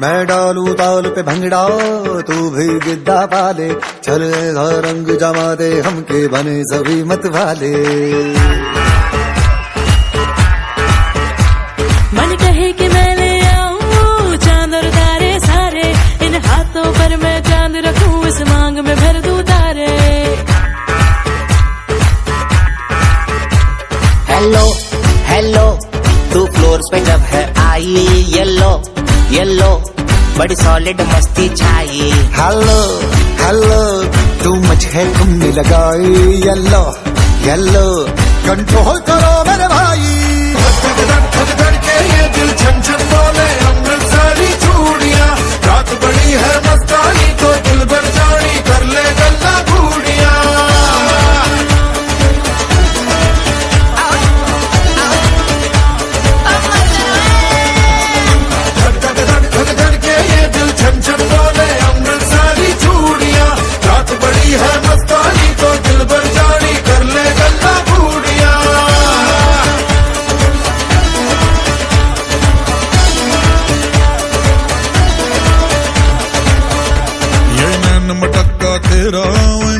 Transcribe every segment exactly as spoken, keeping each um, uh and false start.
मैं डालू ताल पे भंगड़ा तू भी गिद्दा पाले, चल रंग जमा दे हमके बने सभी मत वाले। मन कहे कि मैं ले आऊं चांद और तारे सारे, इन हाथों पर मैं चांद रखूं इस मांग में भर दूं तारे। हेलो हेलो तू फ्लोर्स पे जब है आई, येलो येलो बड़ी सॉलिड मस्ती छाई। हेलो हेलो तू मुझे तुमने लगाई, येलो येलो कंट्रोल करो मेरे भाई। धड़ धड़ धड़ के ये दिल छन छन बोले, हमने सारी चूड़ियां रात बड़ी है मस्तानी, तो दिल भर जानी कर ले गल्ला घूड़िया।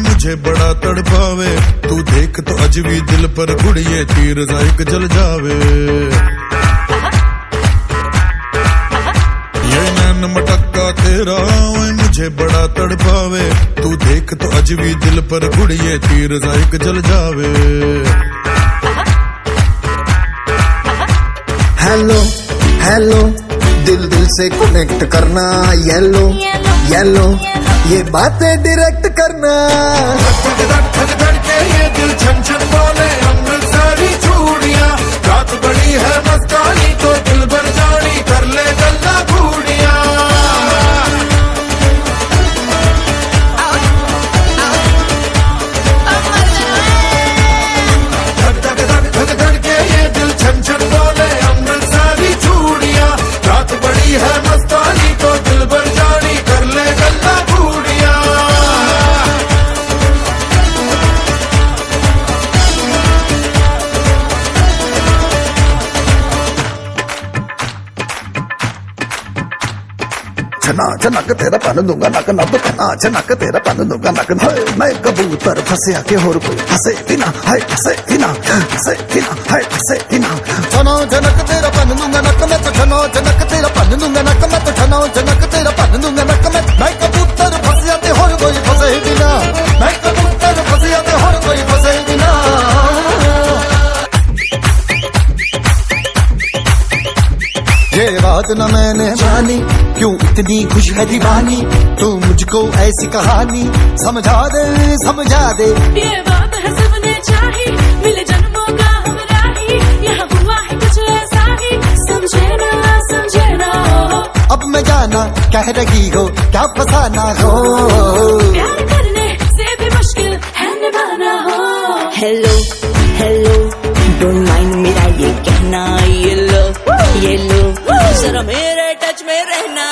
मुझे बड़ा तड़पावे, तू देख तो अज भी दिल पर गुड़िये तीर जायक जल जावे। ये नैन मटक्का तेरा मुझे बड़ा तड़पावे, तू देख तो अज भी दिल पर गुड़िये तीर जायक जल जावे। हेलो हेलो दिल दिल से कनेक्ट करना, येलो येलो ये बातें डायरेक्ट करना। धड़ धड़ धड़ धड़ के ये दिल छन छन बोले, हमने सारी चूड़ियां रात बड़ी है मस्तानी, तो दिल भर जानी कर ले गल्ला घूड़िया। धड़ धड़ धड़ धड़ धड़ के ये दिल छन छन बोले, हमने सारी चूड़ियां रात बड़ी है मस्तानी, तो दिल भर जानी कर ले गल्ला घूड़िया। नाच नक तेरा पान दूंगा नक नब, नाच नक तेरा पान दूंगा नक नब। मैं कबूतर फंसे आके होर कोई फंसे बिना, हाय फंसे बिना फंसे बिना, हाय फंसे बिना। चनो जनक तेरा पान दूंगा नक मैं तो, चनो जनक तेरा पान दूंगा नक मैं तो, चनो जनक तेरा पान दूंगा नक मैं। मैं कबूतर फंसे आके होर कोई फंसे बिना, मैं कबूतर फंसे आके होर कोई फंसे बिना। ये बात न मैंने मानी, क्यों इतनी खुश है दीवानी तू मुझको, ऐसी कहानी समझा दे समझा दे। ये बात है सबने चाही, मिले जन्मों का हम राही, यहाँ हुआ है कुछ ऐसा ही समझे ना समझे ना। अब मैं जाना कह रही हो क्या फसाना हो, प्यार करने से भी मुश्किल है निभाना हो। हेलो हेलो डोंट माइंड मेरा ये कहना, ये लो ये लो जरा मेरे टच में रहना।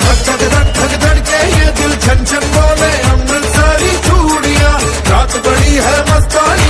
धड़ धड़ धड़ धड़ के ये दिल छन छन बोले, हमने सारी चूड़ियां रात बड़ी है मस्तानी।